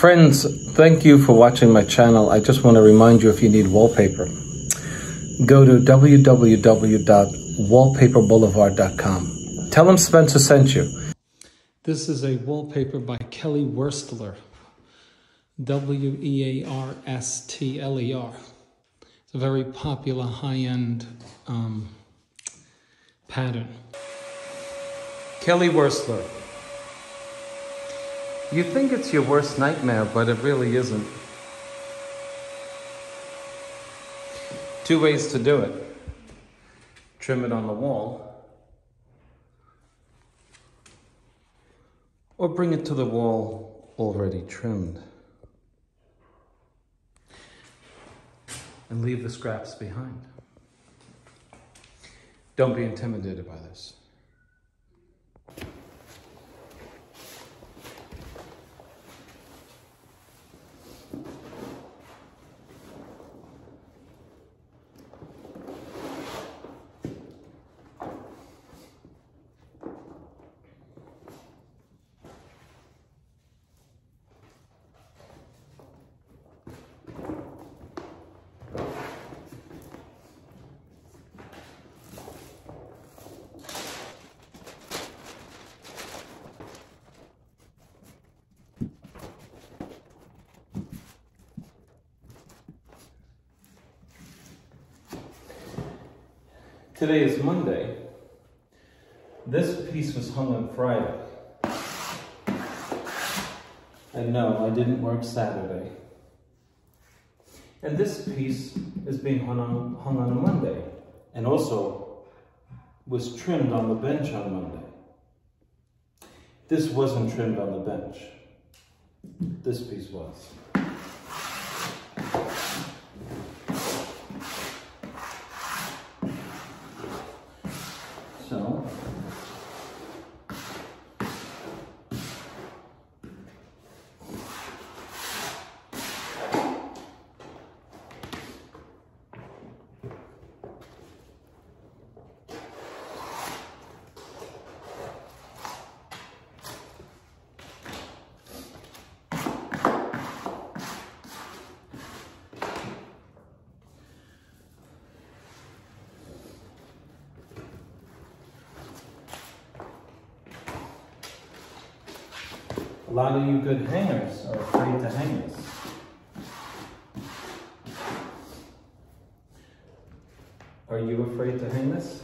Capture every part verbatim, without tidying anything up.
Friends, thank you for watching my channel. I just want to remind you, if you need wallpaper, go to w w w dot wallpaper boulevard dot com. Tell them Spencer sent you. This is a wallpaper by Kelly Wearstler. W E A R S T L E R. It's a very popular high-end um, pattern. Kelly Wearstler. You think it's your worst nightmare, but it really isn't. Two ways to do it. Trim it on the wall, or bring it to the wall already trimmed, and leave the scraps behind. Don't be intimidated by this. Today is Monday. This piece was hung on Friday. And no, I didn't work Saturday. And this piece is being hung on, hung on a Monday, and also was trimmed on the bench on Monday. This wasn't trimmed on the bench. This piece was. So, a lot of you good hangers are afraid to hang this. Are you afraid to hang this?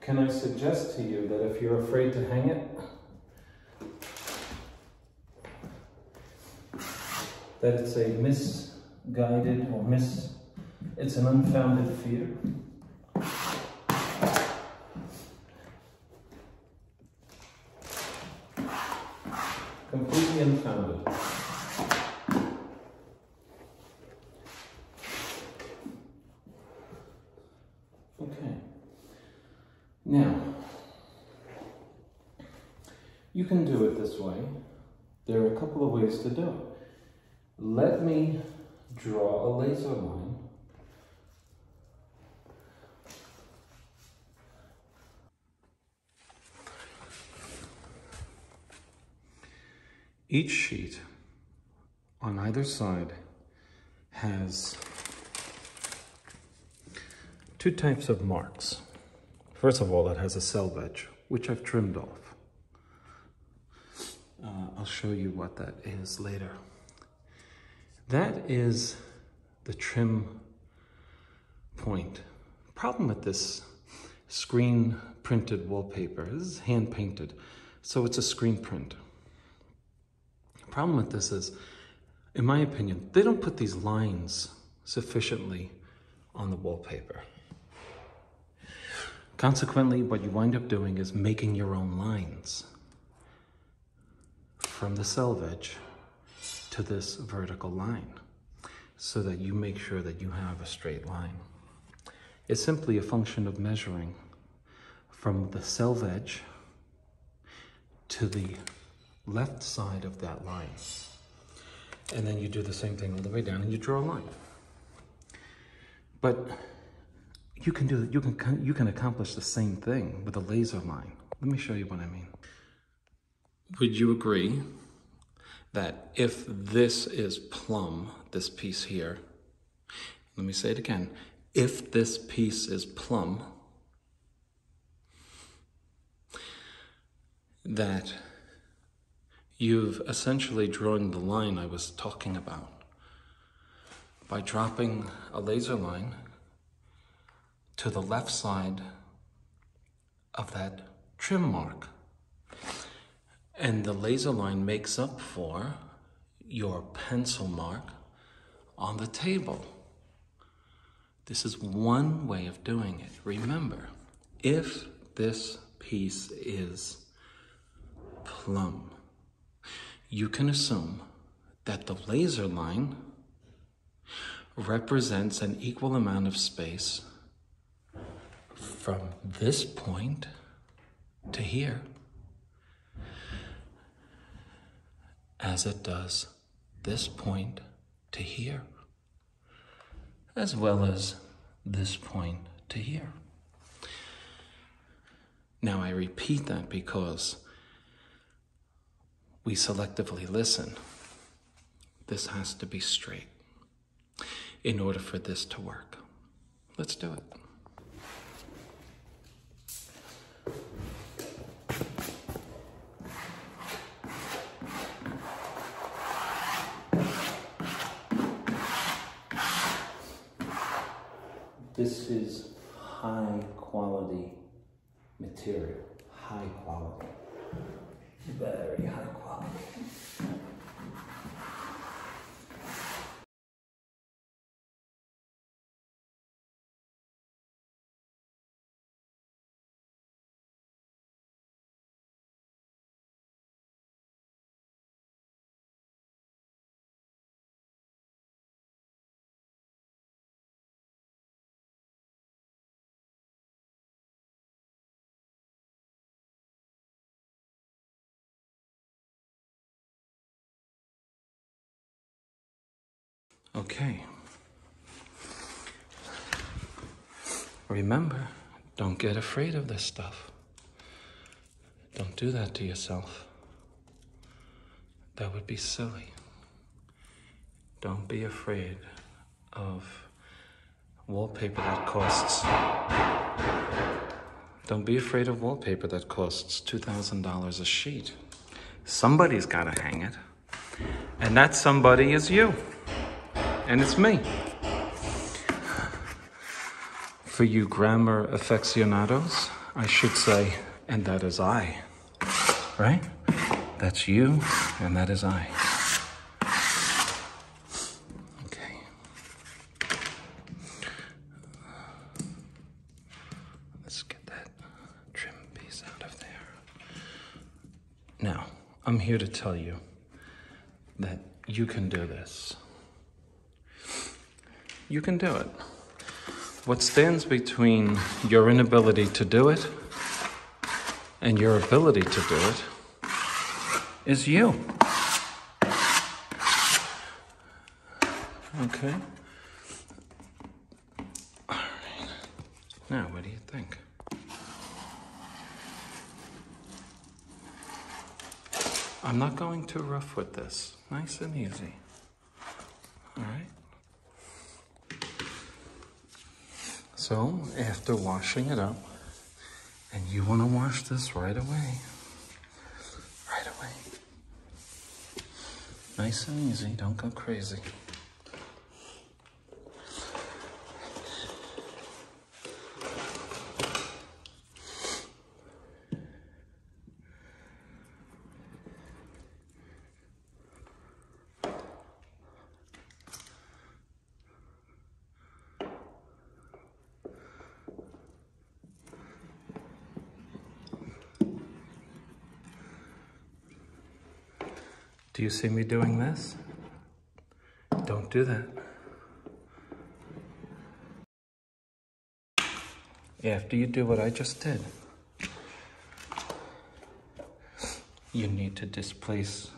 Can I suggest to you that if you're afraid to hang it, that it's a misguided or mis, it's an unfounded fear? Completely unfounded. Okay. Now, you can do it this way. There are a couple of ways to do it. Let me draw a laser line. Each sheet on either side has two types of marks. First of all, it has a selvedge, which I've trimmed off. Uh, I'll show you what that is later. That is the trim point. Problem with this screen printed wallpaper, this is hand painted, so it's a screen print. The problem with this is, in my opinion, they don't put these lines sufficiently on the wallpaper. Consequently, what you wind up doing is making your own lines from the selvedge to this vertical line, so that you make sure that you have a straight line. It's simply a function of measuring from the selvedge to the left side of that line, and then you do the same thing all the way down and you draw a line. But you can do you can you can accomplish the same thing with a laser line. Let me show you what I mean. would you agree that if this is plumb, this piece here, let me say it again, if this piece is plumb, that you've essentially drawn the line I was talking about by dropping a laser line to the left side of that trim mark? And the laser line makes up for your pencil mark on the table. This is one way of doing it. Remember, if this piece is plumb, you can assume that the laser line represents an equal amount of space from this point to here, as it does this point to here, as well as this point to here. Now I repeat that because we selectively listen. This has to be straight in order for this to work. Let's do it. This is high quality material, high quality, very high quality. Okay, remember, don't get afraid of this stuff. Don't do that to yourself. That would be silly. Don't be afraid of wallpaper that costs... Don't be afraid of wallpaper that costs two thousand dollars a sheet. Somebody's gotta hang it, and that somebody is you. And it's me. For you grammar aficionados, I should say, and that is I, right? That's you, and that is I. Okay. Let's get that trim piece out of there. Now, I'm here to tell you that you can do this. You can do it. What stands between your inability to do it and your ability to do it is you. Okay. All right. Now, what do you think? I'm not going too rough with this. Nice and easy. All right. So, after washing it up, and you want to wash this right away, right away, nice and easy, don't go crazy. Do you see me doing this? Don't do that. After you do what I just did, you need to displace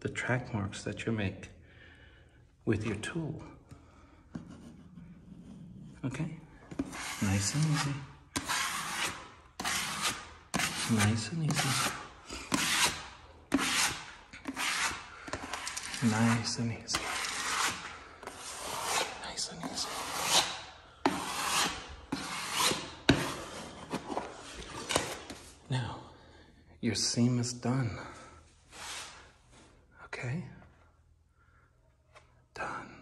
the track marks that you make with your tool. Okay? Nice and easy. Nice and easy. nice and easy. Nice and easy. Now, your seam is done. Okay? Done.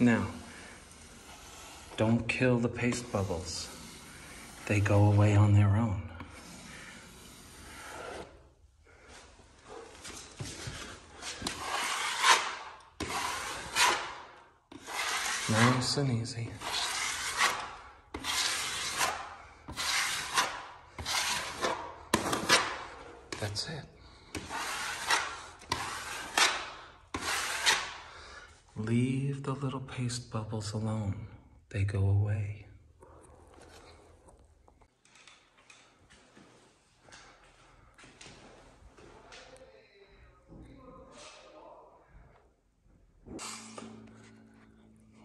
Now, don't kill the paste bubbles. They go away on their own. Nice and easy. That's it. Leave the little paste bubbles alone. They go away.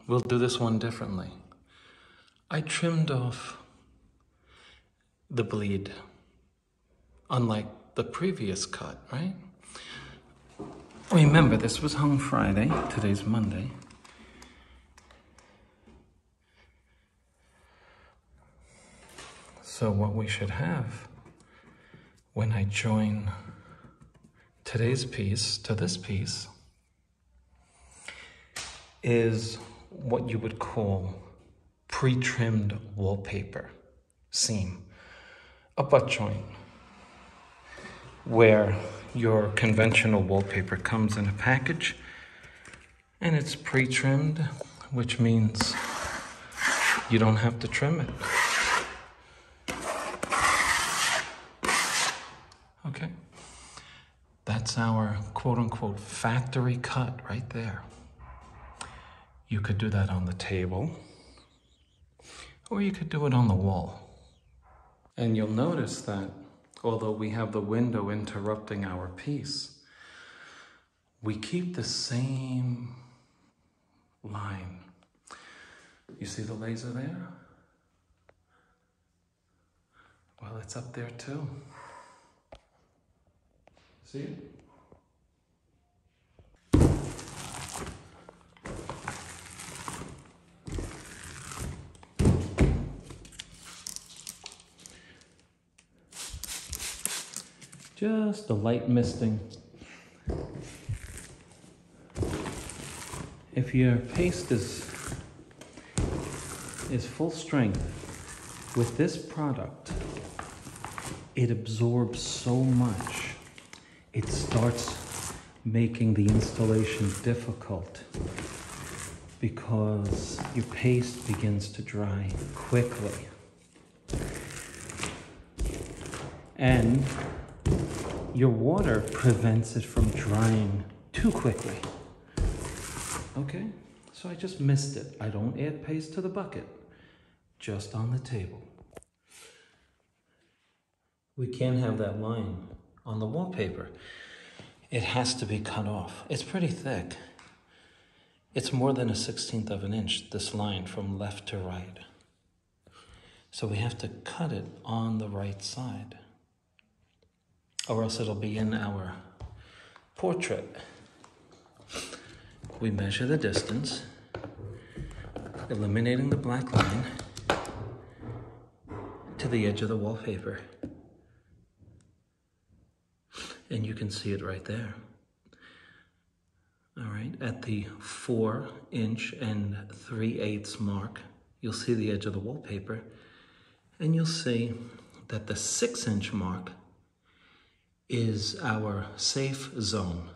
We'll do this one differently. I trimmed off the bleed, unlike the previous cut, right? Remember, this was hung Friday, today's Monday. So what we should have when I join today's piece to this piece is what you would call pre-trimmed wallpaper seam, a butt joint where your conventional wallpaper comes in a package and it's pre-trimmed, which means you don't have to trim it. Okay, that's our quote-unquote factory cut right there. You could do that on the table, or you could do it on the wall. And you'll notice that although we have the window interrupting our piece, we keep the same line. You see the laser there? Well, it's up there too. See it? Just a light misting. If your paste is, is full strength, with this product, it absorbs so much, it starts making the installation difficult because your paste begins to dry quickly. And your water prevents it from drying too quickly. Okay, so I just missed it. I don't add paste to the bucket, just on the table. We can't have that line on the wallpaper. It has to be cut off. It's pretty thick. It's more than a sixteenth of an inch, this line from left to right. So we have to cut it on the right side, or else it'll be in our portrait. We measure the distance, eliminating the black line, to the edge of the wallpaper. And you can see it right there. All right, at the four inch and three eighths mark, you'll see the edge of the wallpaper, and you'll see that the six inch mark is our safe zone.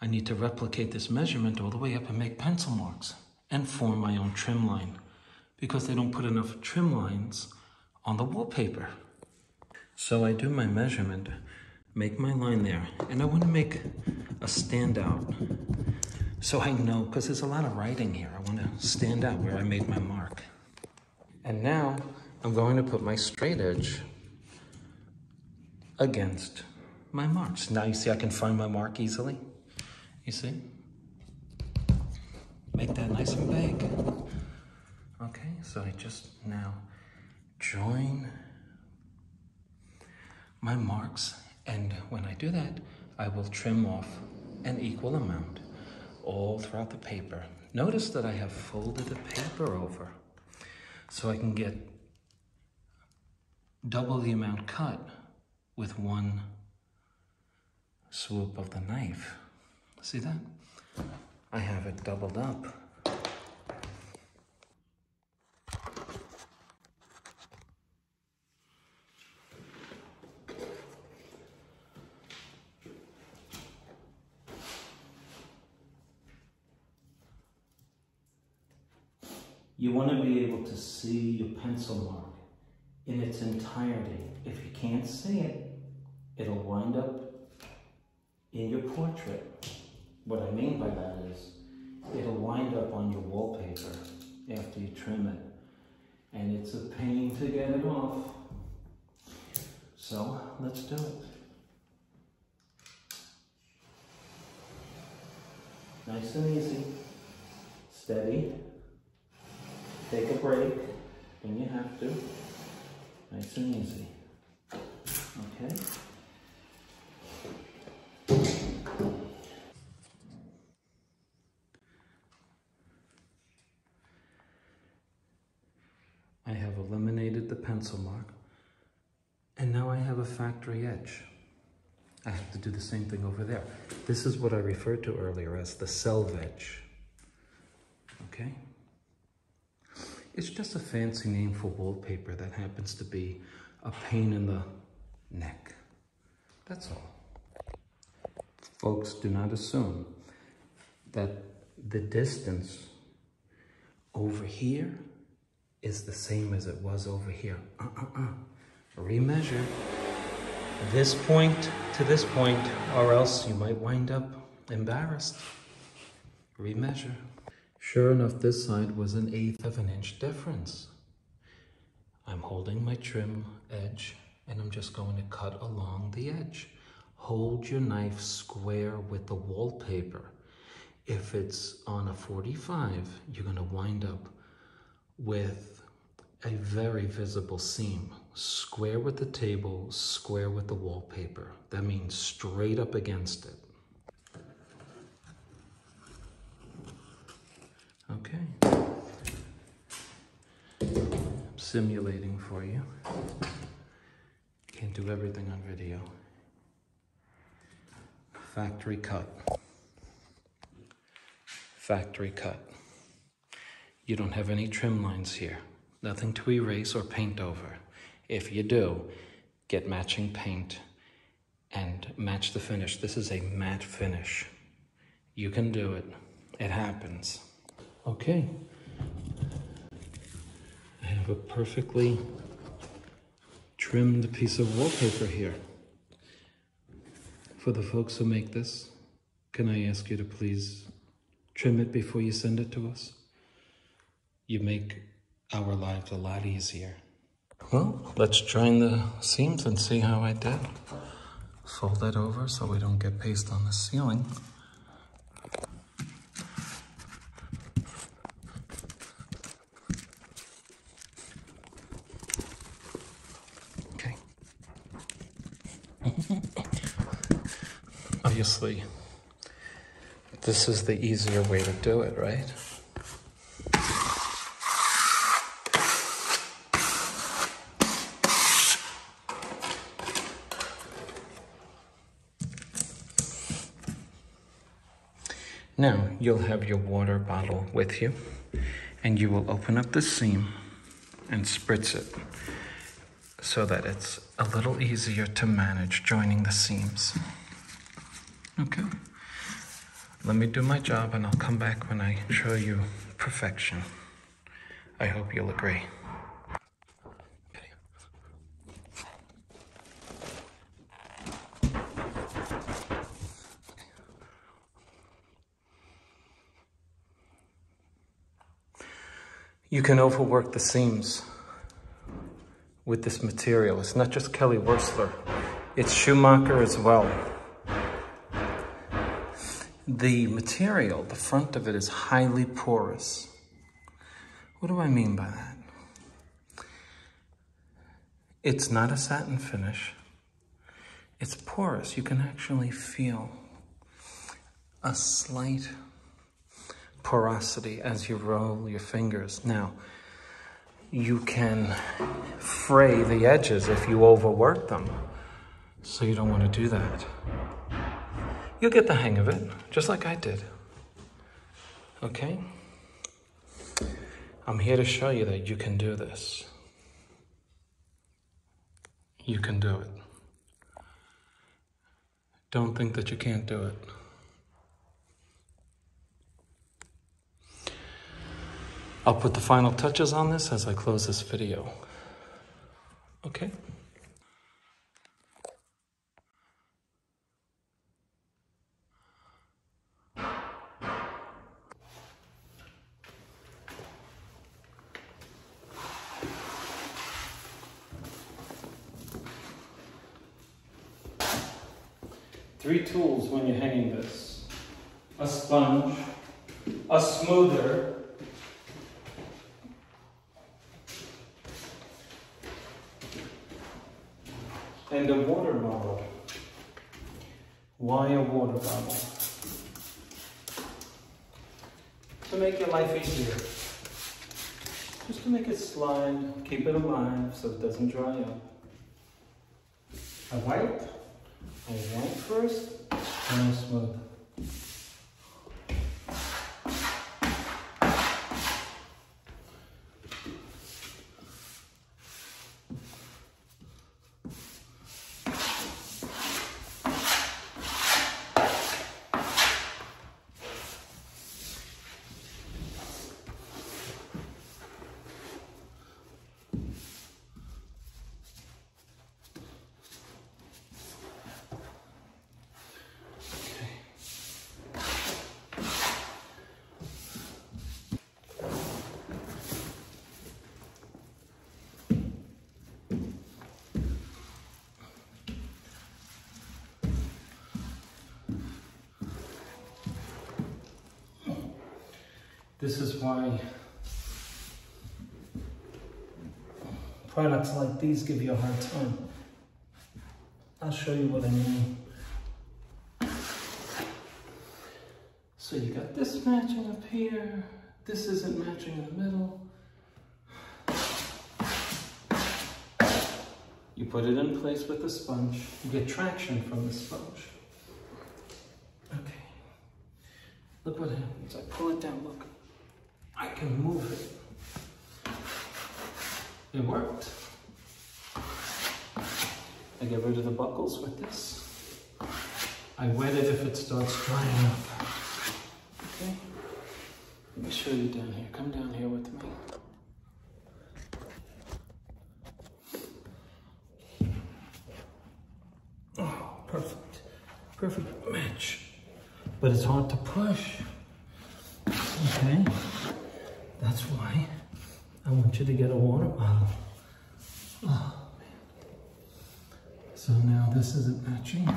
I need to replicate this measurement all the way up and make pencil marks and form my own trim line, because they don't put enough trim lines on the wallpaper. So I do my measurement, make my line there, and I want to make a standout. So I know, because there's a lot of writing here, I want to stand out where I made my mark. And now I'm going to put my straight edge against my marks. Now you see I can find my mark easily. You see? Make that nice and big. Okay, so I just now join my marks, and when I do that, I will trim off an equal amount all throughout the paper. Notice that I have folded the paper over so I can get double the amount cut with one swoop of the knife. See that? I have it doubled up. You want to be able to see your pencil mark in its entirety. If you can't see it, it'll wind up in your portrait. What I mean by that is it'll wind up on your wallpaper after you trim it. And it's a pain to get it off. So let's do it. Nice and easy. Steady. Take a break when you have to. Nice and easy. Okay? I have eliminated the pencil mark, and now I have a factory etch. I have to do the same thing over there. This is what I referred to earlier as the selvedge etch. Okay? It's just a fancy name for wallpaper that happens to be a pain in the neck. That's all. Folks, do not assume that the distance over here is the same as it was over here. Uh-uh-uh. Remeasure this point to this point, or else you might wind up embarrassed. Remeasure. Sure enough, this side was an eighth of an inch difference. I'm holding my trim edge, and I'm just going to cut along the edge. Hold your knife square with the wallpaper. If it's on a forty-five, you're going to wind up with a very visible seam. Square with the table, square with the wallpaper. That means straight up against it. Okay, I'm simulating for you. Can't do everything on video. Factory cut. Factory cut. You don't have any trim lines here. Nothing to erase or paint over. If you do, get matching paint and match the finish. This is a matte finish. You can do it. It happens. Okay, I have a perfectly trimmed piece of wallpaper here. For the folks who make this, can I ask you to please trim it before you send it to us? You make our lives a lot easier. Well, let's join the seams and see how I did. Fold that over so we don't get paste on the ceiling. Obviously, this is the easier way to do it, right? Now, you'll have your water bottle with you, and you will open up the seam and spritz it so that it's a little easier to manage joining the seams. Okay, let me do my job and I'll come back when I show you perfection. I hope you'll agree. You can overwork the seams with this material. It's not just Kelly Wearstler, it's Schumacher as well. The material, the front of it, is highly porous. What do I mean by that? It's not a satin finish. it's porous. You can actually feel a slight porosity as you roll your fingers. Now, you can fray the edges if you overwork them, so you don't want to do that. You'll get the hang of it, just like I did. Okay? I'm here to show you that you can do this. You can do it. Don't think that you can't do it. I'll put the final touches on this as I close this video. Okay? Three tools when you're hanging this: a sponge, a smoother, and a water bottle. Why a water bottle? To make your life easier. Just to make it slide, keep it alive so it doesn't dry up. A wipe. A wipe first, and a smooth. This is why products like these give you a hard time. I'll show you what I mean. So you got this matching up here. This isn't matching in the middle. You put it in place with the sponge. You get traction from the sponge. Okay. Look what happens. I pull it down, look. I can move it. It worked. I get rid of the buckles with this. I wet it if it starts drying up. Okay? Let me show you down here. Come down here with me. Oh, perfect. Perfect match. But it's hard to push. Okay? That's why I want you to get a water bottle. Oh, man. So now this isn't matching.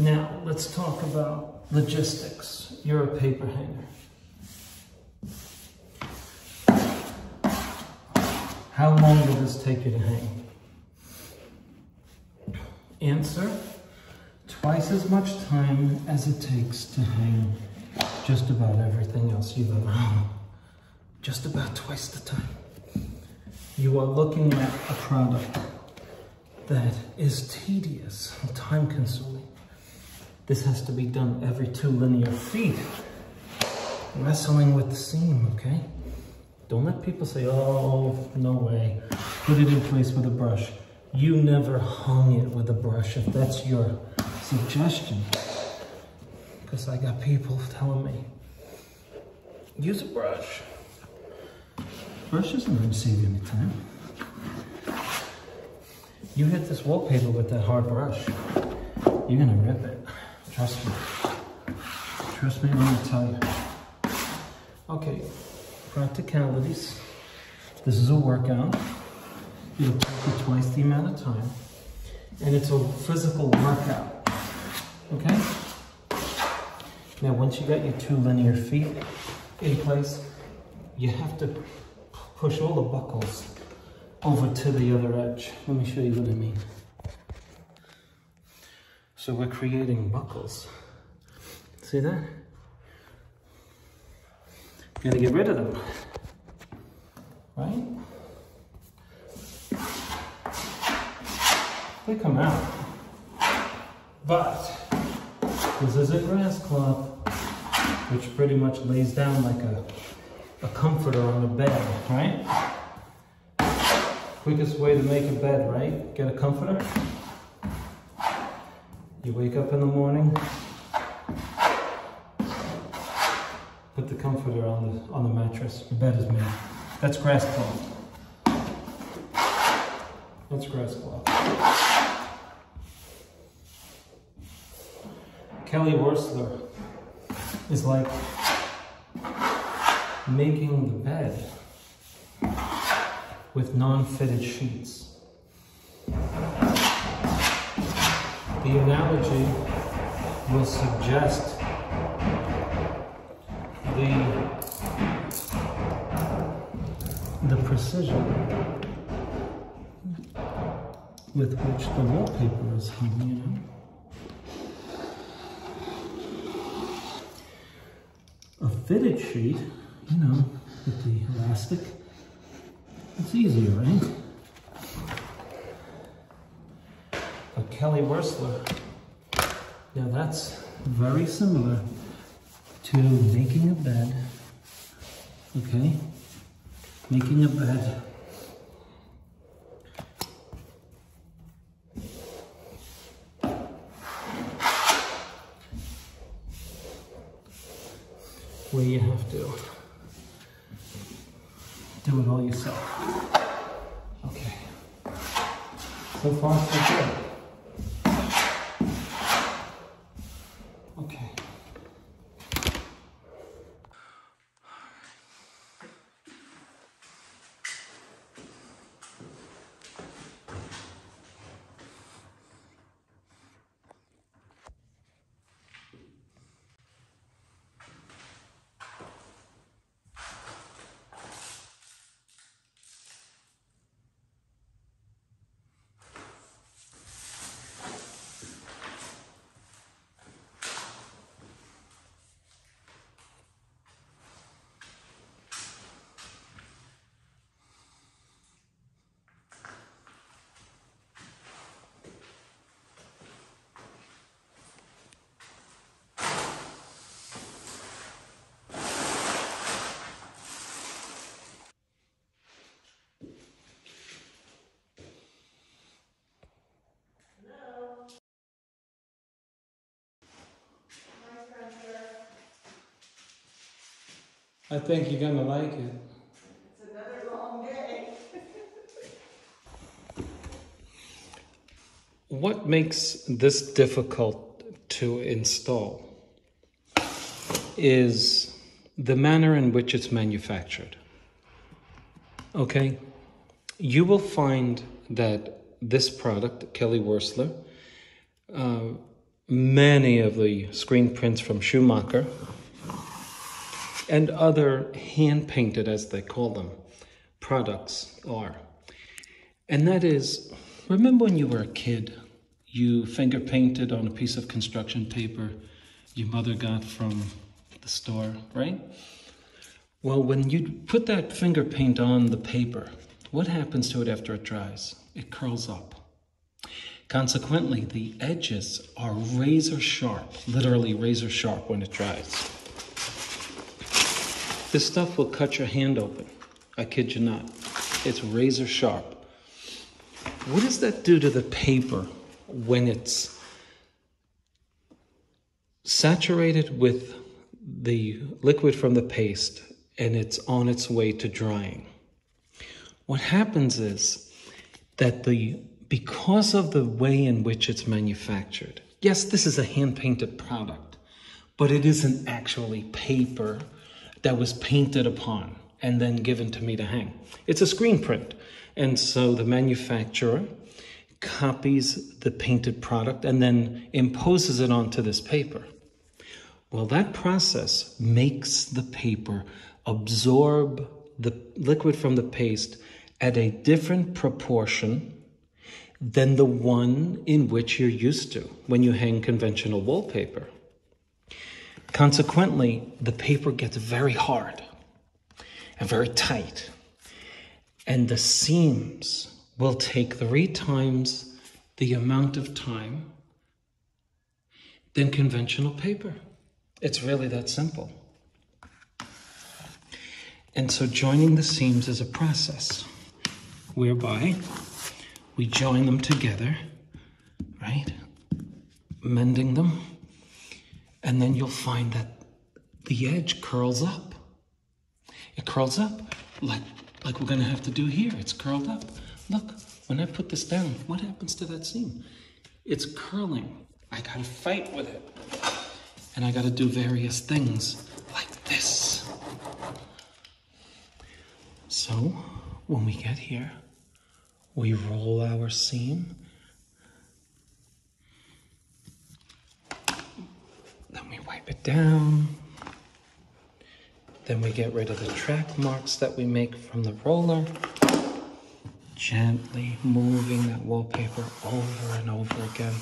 Now, let's talk about logistics. You're a paper hanger. How long did this take you to hang? Answer, twice as much time as it takes to hang just about everything else you've ever hung. Just about twice the time. You are looking at a product that is tedious and time consuming. This has to be done every two linear feet. Wrestling with the seam, okay? Don't let people say, oh, no way. Put it in place with a brush. You never hung it with a brush, if that's your suggestion. Because I got people telling me, use a brush. Brush isn't going to save you any time. You hit this wallpaper with that hard brush, you're going to rip it. Trust me. Trust me when I tell you. Okay, practicalities. This is a workout. You'll take it twice the amount of time. And it's a physical workout, okay? Now, once you got your two linear feet, in place, you have to push all the buckles over to the other edge. Let me show you what I mean. So we're creating buckles. See that? Got to get rid of them, right? They come out, but this is a grass cloth, which pretty much lays down like a, a comforter on a bed, right? Quickest way to make a bed, right? Get a comforter. You wake up in the morning, put the comforter on the on the mattress. Your bed is made. That's grass cloth. That's grass cloth. Kelly Wearstler is like making the bed with non-fitted sheets. The analogy will suggest the, the precision with which the wallpaper is hung, you know? A fitted sheet, you know, with the elastic, it's easier, right? But Kelly Wearstler, now that's very similar to making a bed, okay? Making a bed where you have to do it all yourself. Okay. So far, so good. Okay. I think you're gonna like it. It's another long day. What makes this difficult to install is the manner in which it's manufactured. Okay? You will find that this product, Kelly Wearstler, uh, many of the screen prints from Schumacher, and other hand-painted, as they call them, products are. And that is, remember when you were a kid, you finger-painted on a piece of construction paper your mother got from the store, right? Well, when you put that finger paint on the paper, what happens to it after it dries? It curls up. Consequently, the edges are razor-sharp, literally razor-sharp when it dries. This stuff will cut your hand open. I kid you not. It's razor sharp. What does that do to the paper when it's saturated with the liquid from the paste and it's on its way to drying? What happens is that the because of the way in which it's manufactured, yes, this is a hand-painted product, but it isn't actually paper that was painted upon and then given to me to hang. It's a screen print. And so the manufacturer copies the painted product and then imposes it onto this paper. Well, that process makes the paper absorb the liquid from the paste at a different proportion than the one in which you're used to when you hang conventional wallpaper. Consequently, the paper gets very hard and very tight, and the seams will take three times the amount of time than conventional paper. It's really that simple. And so joining the seams is a process whereby we join them together, right? Mending them. And then you'll find that the edge curls up. It curls up like, like we're gonna have to do here. It's curled up. Look, when I put this down, what happens to that seam? It's curling. I gotta fight with it. And I gotta do various things like this. So when we get here, we roll our seam. Then we wipe it down. Then we get rid of the track marks that we make from the roller. Gently moving that wallpaper over and over again.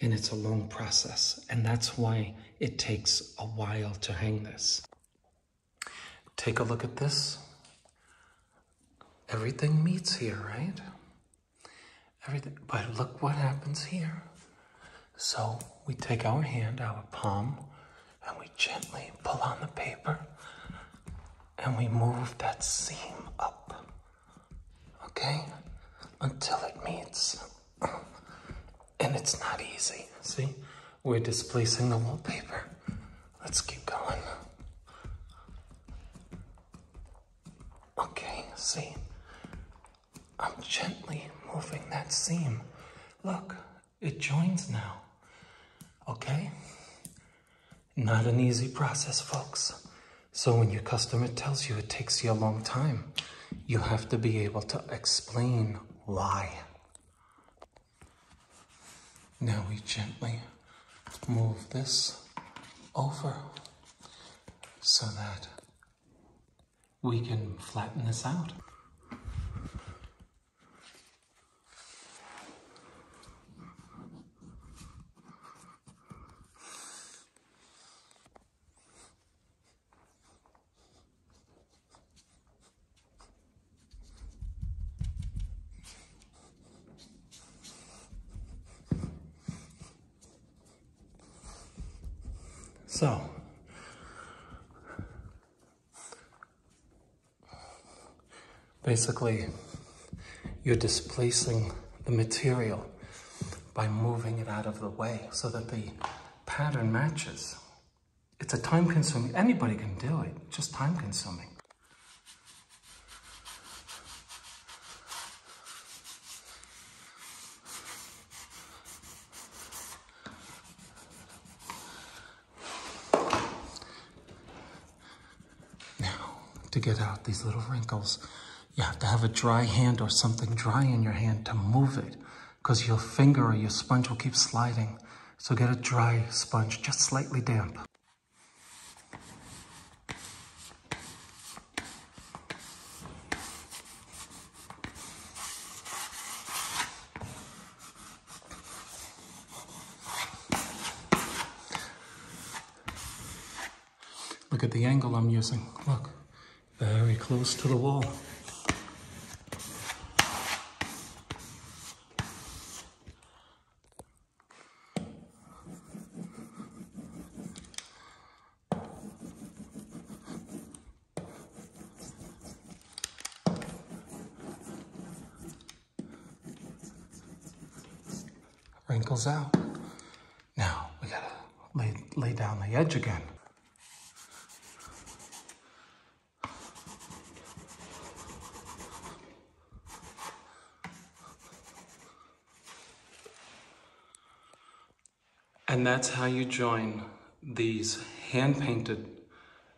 And it's a long process, and that's why it takes a while to hang this. Take a look at this. Everything meets here, right? Everything, but look what happens here. So we take our hand, our palm, and we gently pull on the paper, and we move that seam up, okay? Until it meets. And it's not easy, see? We're displacing the wallpaper. Let's keep going. Okay, see? I'm gently moving that seam. Look, it joins now, okay? Not an easy process, folks. So when your customer tells you it takes you a long time, you have to be able to explain why. Now we gently move this over so that we can flatten this out. So, basically, you're displacing the material by moving it out of the way so that the pattern matches. It's a time-consuming, anybody can do it, just time-consuming. To get out these little wrinkles, you have to have a dry hand or something dry in your hand to move it, because your finger or your sponge will keep sliding. So get a dry sponge, just slightly damp. Look at the angle I'm using, look. Very close to the wall. Wrinkles out. Now we gotta lay, lay down the edge again. And that's how you join these hand-painted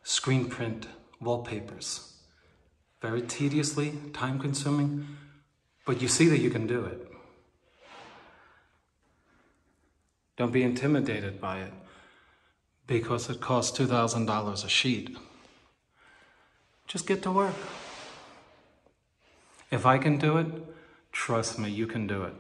screen print wallpapers. Very tediously, time-consuming, but you see that you can do it. Don't be intimidated by it because it costs two thousand dollars a sheet. Just get to work. If I can do it, trust me, you can do it.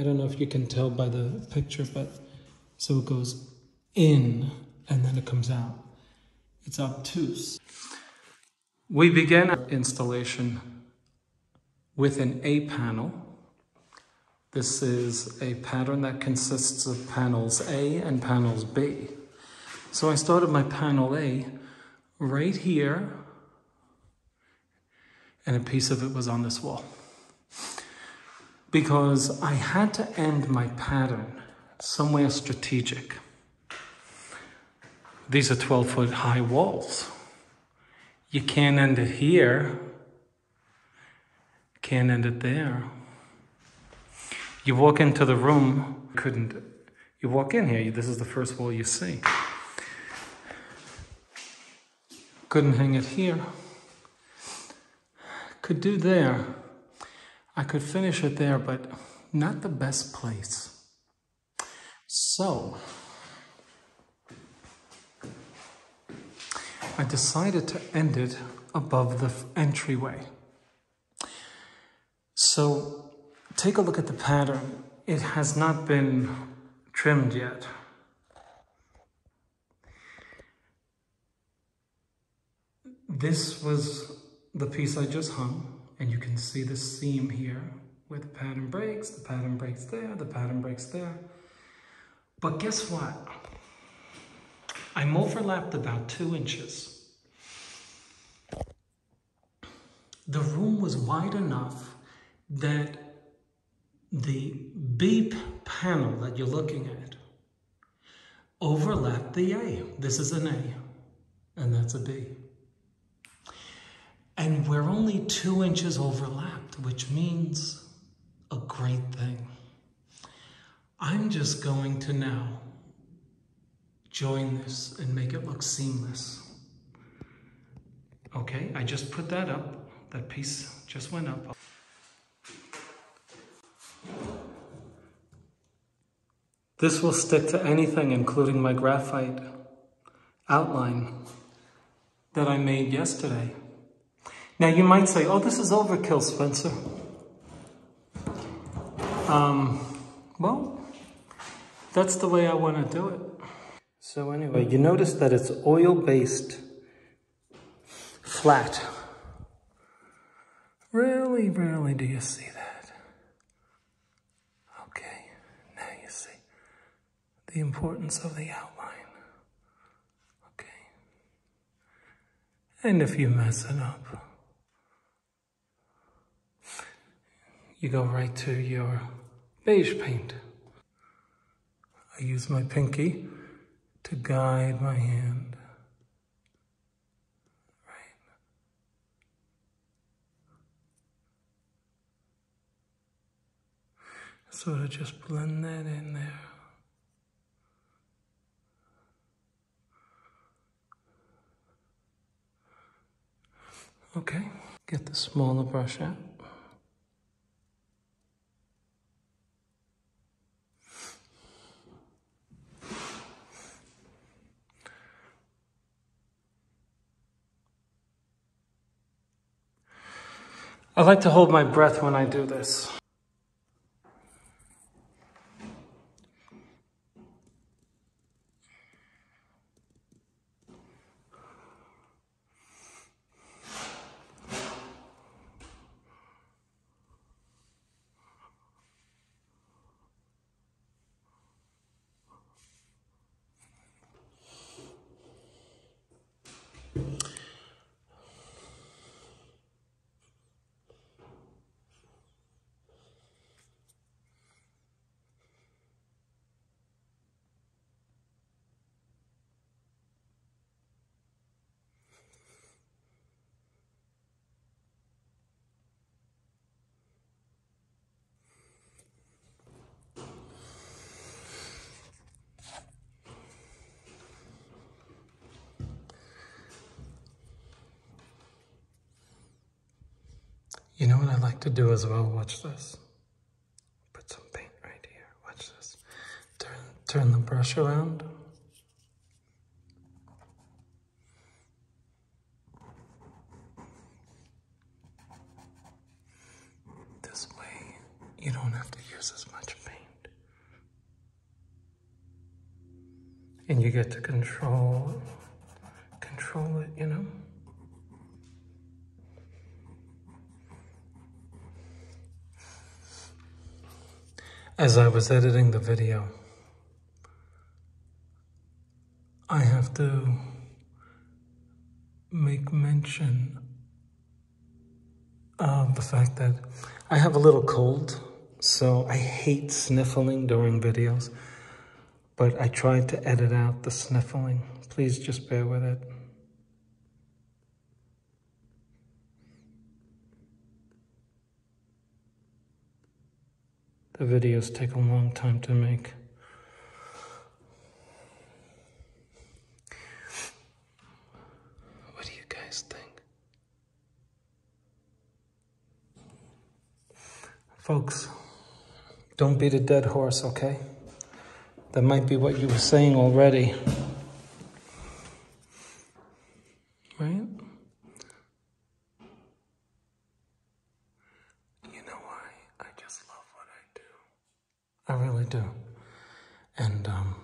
I don't know if you can tell by the picture, but so it goes in and then it comes out. It's obtuse. We begin our installation with an A panel. This is a pattern that consists of panels A and panels B. So I started my panel A right here, and a piece of it was on this wall, because I had to end my pattern somewhere strategic. These are twelve foot high walls. You can't end it here, can't end it there. You walk into the room, couldn't, you walk in here, this is the first wall you see. Couldn't hang it here, could do there. I could finish it there, but not the best place. So I decided to end it above the entryway. So take a look at the pattern. It has not been trimmed yet. This was the piece I just hung. And you can see the seam here where the pattern breaks, the pattern breaks there, the pattern breaks there. But guess what? I'm overlapped about two inches. The room was wide enough that the B panel that you're looking at overlapped the A. This is an A, and that's a B. And we're only two inches overlapped, which means a great thing. I'm just going to now join this and make it look seamless. Okay, I just put that up. That piece just went up. This will stick to anything, including my graphite outline that I made yesterday. Now you might say, oh, this is overkill, Spencer. Um, well, that's the way I want to do it. So anyway, you notice that it's oil-based, flat. Really, rarely do you see that. Okay, now you see the importance of the outline. Okay. And if you mess it up, you go right to your beige paint. I use my pinky to guide my hand. Right. Sort of just blend that in there. Okay, get the smaller brush out. I like to hold my breath when I do this. You know what I'd like to do as well? Watch this. Put some paint right here. Watch this. Turn, turn the brush around. This way, you don't have to use as much paint. And you get to control, control it, you know? As I was editing the video, I have to make mention of the fact that I have a little cold, so I hate sniffling during videos, but I tried to edit out the sniffling. Please just bear with it. The videos take a long time to make. What do you guys think? Folks, don't beat a dead horse, okay? That might be what you were saying already. Right? I really do. And um,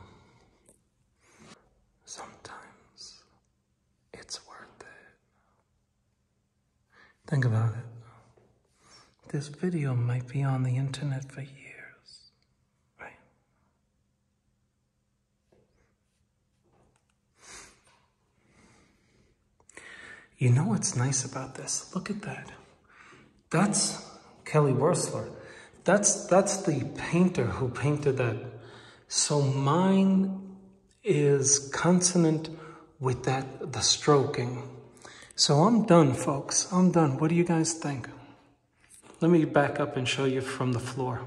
sometimes it's worth it. Think about it. This video might be on the internet for years, right? You know what's nice about this? Look at that. That's Kelly Wearstler. That's, that's the painter who painted that. So mine is consonant with that, the stroking. So I'm done, folks. I'm done. What do you guys think? Let me back up and show you from the floor.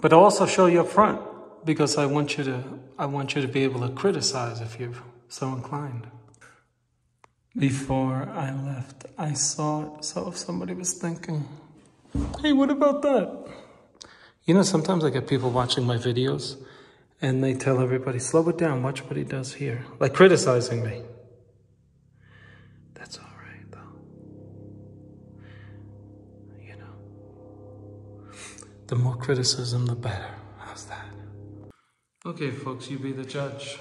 But I'll also show you up front because I want you to, I want you to be able to criticize if you're so inclined. Before I left, I saw, so if somebody was thinking, hey, what about that? You know, sometimes I get people watching my videos and they tell everybody, slow it down, watch what he does here. Like criticizing me. That's all right, though. You know, the more criticism, the better. How's that? Okay, folks, you be the judge.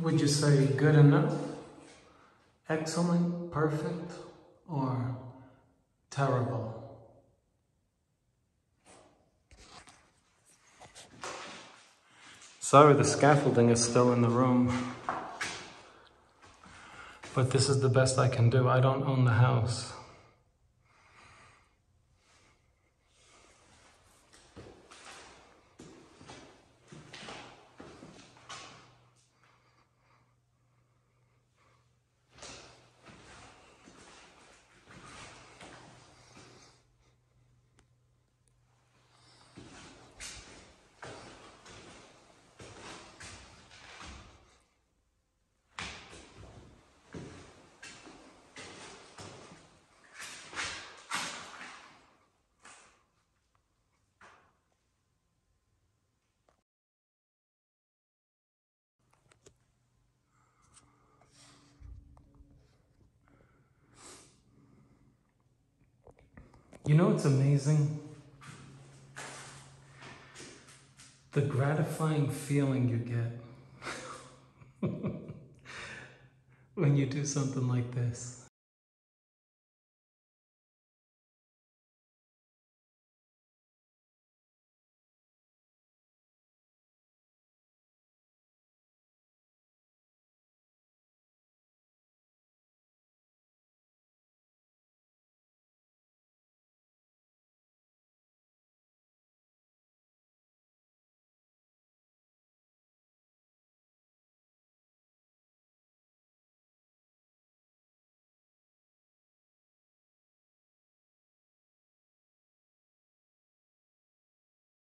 Would you say good enough, excellent, perfect, or terrible? Sorry, the scaffolding is still in the room. But this is the best I can do. I don't own the house. You know, it's amazing, the gratifying feeling you get when you do something like this.